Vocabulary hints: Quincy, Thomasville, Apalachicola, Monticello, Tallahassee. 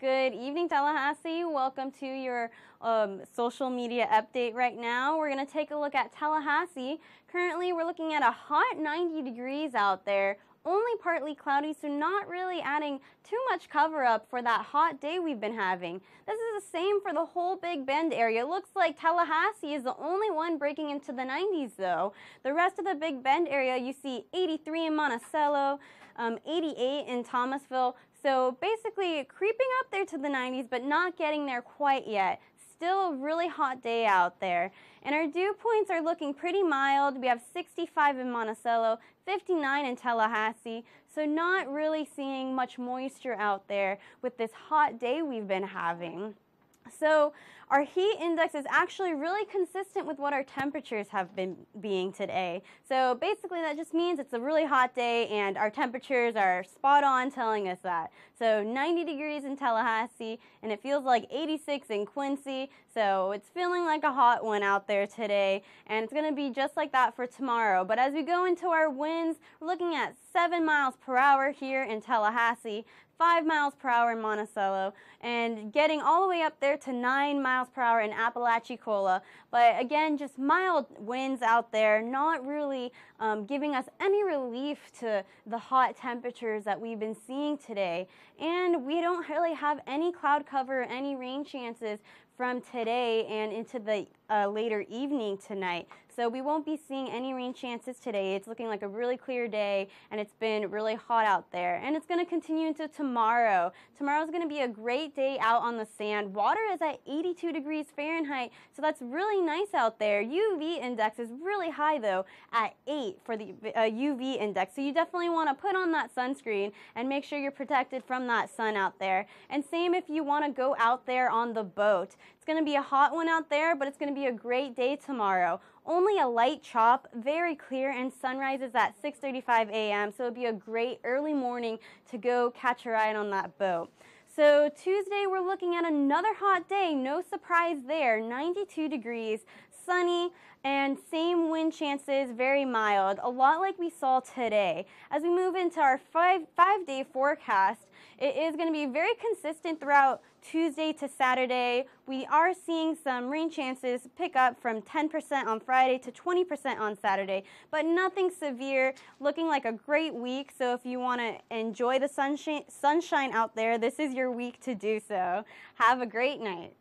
Good evening, Tallahassee. Welcome to your social media update right now. We're going to take a look at Tallahassee. Currently, we're looking at a hot 90 degrees out there, only partly cloudy, so not really adding too much cover up for that hot day we've been having. This is the same for the whole Big Bend area. It looks like Tallahassee is the only one breaking into the 90s, though. The rest of the Big Bend area, you see 83 in Monticello, 88 in Thomasville. So basically creeping up there to the 90s, but not getting there quite yet. Still a really hot day out there. And our dew points are looking pretty mild. We have 65 in Monticello, 59 in Tallahassee. So not really seeing much moisture out there with this hot day we've been having. So our heat index is actually really consistent with what our temperatures have been being today. So basically that just means it's a really hot day and our temperatures are spot on telling us that. So 90 degrees in Tallahassee and it feels like 86 in Quincy. So it's feeling like a hot one out there today, and it's going to be just like that for tomorrow. But as we go into our winds, we're looking at 7 miles per hour here in Tallahassee, 5 miles per hour in Monticello, and getting all the way up there to 9 miles per hour in Apalachicola. But again, just mild winds out there, not really giving us any relief to the hot temperatures that we've been seeing today. And we don't really have any cloud cover or any rain chances from today and into the later evening tonight. So we won't be seeing any rain chances today. It's looking like a really clear day, and it's been really hot out there. And it's going to continue into tomorrow. Tomorrow's going to be a great day out on the sand. Water is at 82 degrees Fahrenheit, so that's really nice out there. UV index is really high, though, at 8 for the UV index. So you definitely want to put on that sunscreen and make sure you're protected from that sun out there. And same if you want to go out there on the boat. It's going to be a hot one out there, but it's going to be a great day tomorrow. Only a light chop, very clear, and sunrise is at 6:35 a.m., so it'll be a great early morning to go catch a ride on that boat. So Tuesday, we're looking at another hot day. No surprise there, 92 degrees, sunny, and same wind chances, very mild, a lot like we saw today. As we move into our five-day forecast, it is going to be very consistent throughout Tuesday to Saturday. We are seeing some rain chances pick up from 10% on Friday to 20% on Saturday, but nothing severe, looking like a great week. So if you want to enjoy the sunshine out there, this is your week to do so. Have a great night.